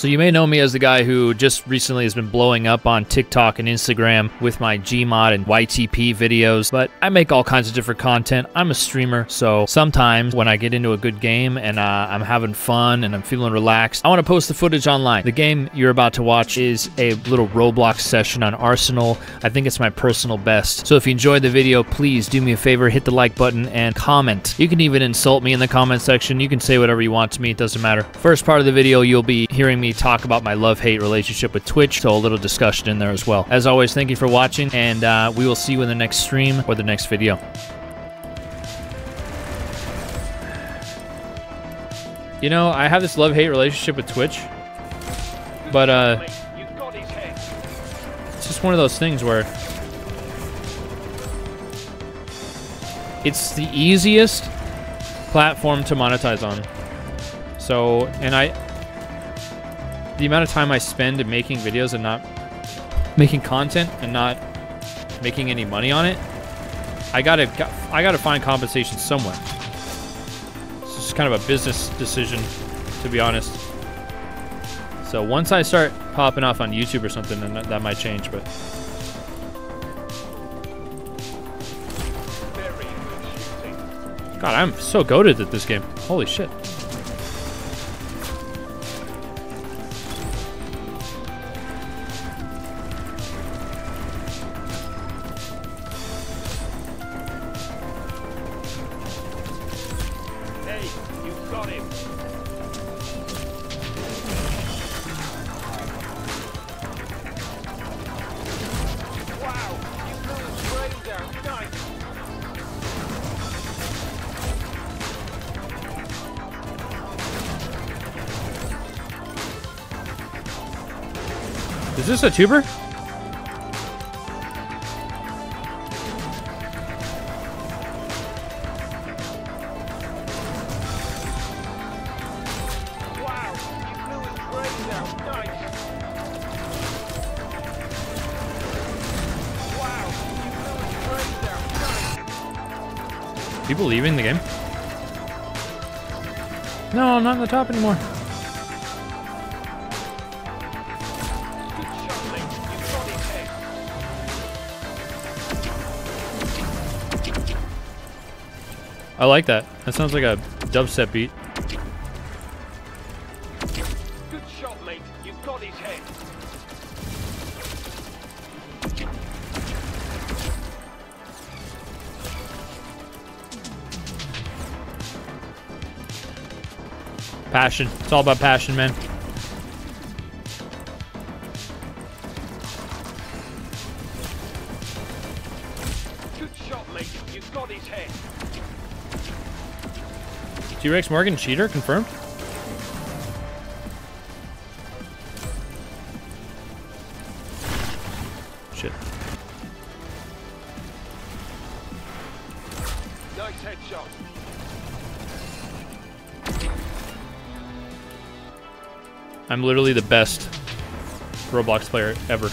So you may know me as the guy who just recently has been blowing up on TikTok and Instagram with my Gmod and YTP videos, but I make all kinds of different content. I'm a streamer, so sometimes when I get into a good game and I'm having fun and I'm feeling relaxed, I want to post the footage online. The game you're about to watch is a little Roblox session on Arsenal. I think it's my personal best. So if you enjoyed the video, please do me a favor, hit the like button and comment. You can even insult me in the comment section. You can say whatever you want to me, it doesn't matter. First part of the video, you'll be hearing me talk about my love-hate relationship with Twitch, so a little discussion in there as well. As always, thank you for watching, and we will see you in the next stream or the next video. You know, I have this love-hate relationship with Twitch, but it's just one of those things where it's the easiest platform to monetize on. So, and the amount of time I spend in making videos and not making content and not making any money on it, I gotta find compensation somewhere. It's kind of a business decision, to be honest. So once I start popping off on YouTube or something, then that might change, but God, I'm so goated at this game. Holy shit. Is this a tuber? People leaving the game? No, I'm not on the top anymore. I like that. That sounds like a dubstep beat. Good shot, mate. You've got his head. Passion. It's all about passion, man. Good shot, mate. You've got his head. TRexMorgan cheater confirmed. Shit. Nice headshot. I'm literally the best Roblox player ever.